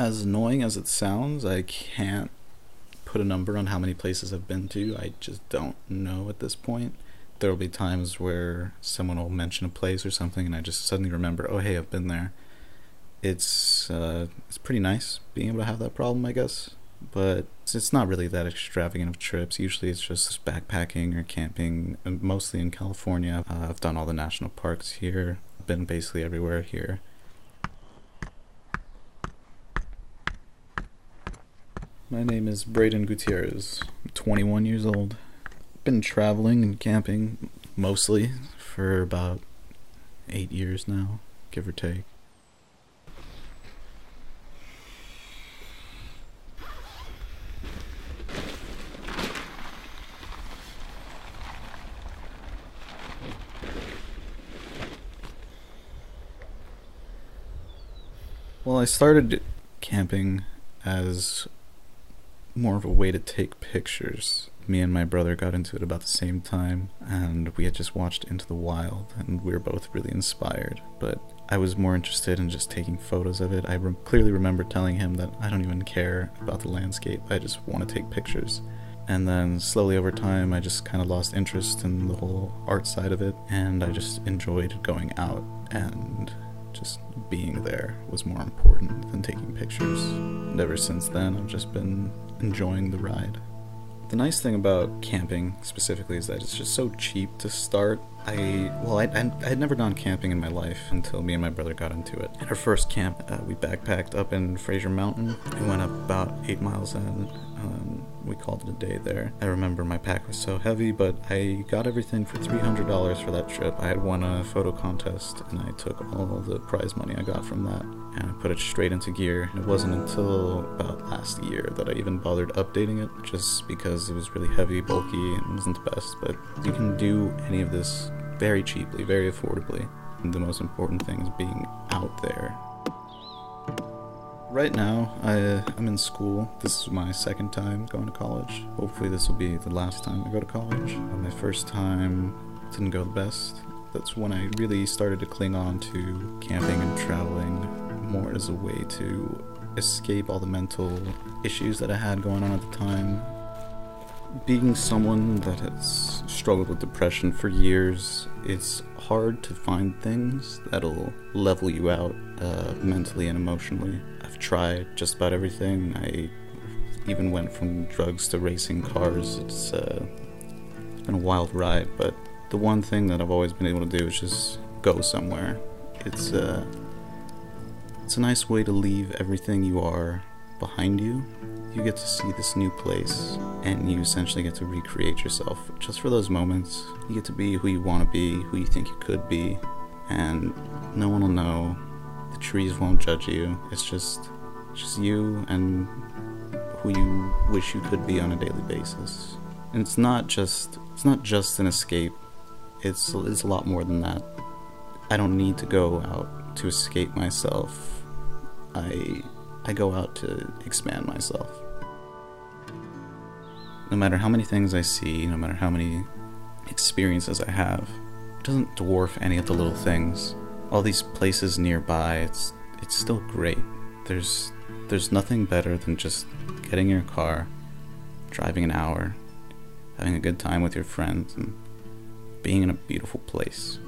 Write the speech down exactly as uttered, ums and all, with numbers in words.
as annoying as it sounds, I can't put a number on how many places I've been to. I just don't know at this point. There will be times where someone will mention a place or something and I just suddenly remember, oh hey, I've been there. It's uh, it's pretty nice being able to have that problem, I guess, but it's not really that extravagant of trips. Usually it's just backpacking or camping, mostly in California. Uh, I've done all the national parks here. I've been basically everywhere here. My name is Bradon Gutierrez. I'm twenty-one years old. I've been traveling and camping mostly for about eight years now, give or take. Well, I started camping as more of a way to take pictures. Me and my brother got into it about the same time, and we had just watched Into the Wild, and we were both really inspired, but I was more interested in just taking photos of it. I re- clearly remember telling him that I don't even care about the landscape, I just want to take pictures. And then slowly over time, I just kind of lost interest in the whole art side of it, and I just enjoyed going out, and just being there was more important than taking pictures. And ever since then, I've just been enjoying the ride. The nice thing about camping specifically is that it's just so cheap to start. I, well, I, I, I had never done camping in my life until me and my brother got into it. At our first camp, uh, we backpacked up in Frazier Mountain. We went up about eight miles in. Um, we called it a day there. I remember my pack was so heavy, but I got everything for three hundred dollars for that trip. I had won a photo contest, and I took all the prize money I got from that, and I put it straight into gear. It wasn't until about last year that I even bothered updating it, just because it was really heavy, bulky, and wasn't the best, but you can do any of this very cheaply, very affordably. And the most important thing is being out there. Right now, I, I'm in school. This is my second time going to college. Hopefully this will be the last time I go to college. My first time didn't go the best. That's when I really started to cling on to camping and traveling more as a way to escape all the mental issues that I had going on at the time. Being someone that has struggled with depression for years, it's hard to find things that'll level you out uh, mentally and emotionally. I've tried just about everything. I even went from drugs to racing cars. It's, uh, it's been a wild ride, but the one thing that I've always been able to do is just go somewhere. It's, uh, it's a nice way to leave everything you are behind you. You get to see this new place, and you essentially get to recreate yourself just for those moments. You get to be who you want to be, who you think you could be, and no one will know. The trees won't judge you. It's just, just you and who you wish you could be on a daily basis. And it's not just, it's not just an escape. It's, it's a lot more than that. I don't need to go out to escape myself. I. I go out to expand myself. No matter how many things I see, no matter how many experiences I have, it doesn't dwarf any of the little things. All these places nearby, it's it's still great. There's there's nothing better than just getting in your car, driving an hour, having a good time with your friends, and being in a beautiful place.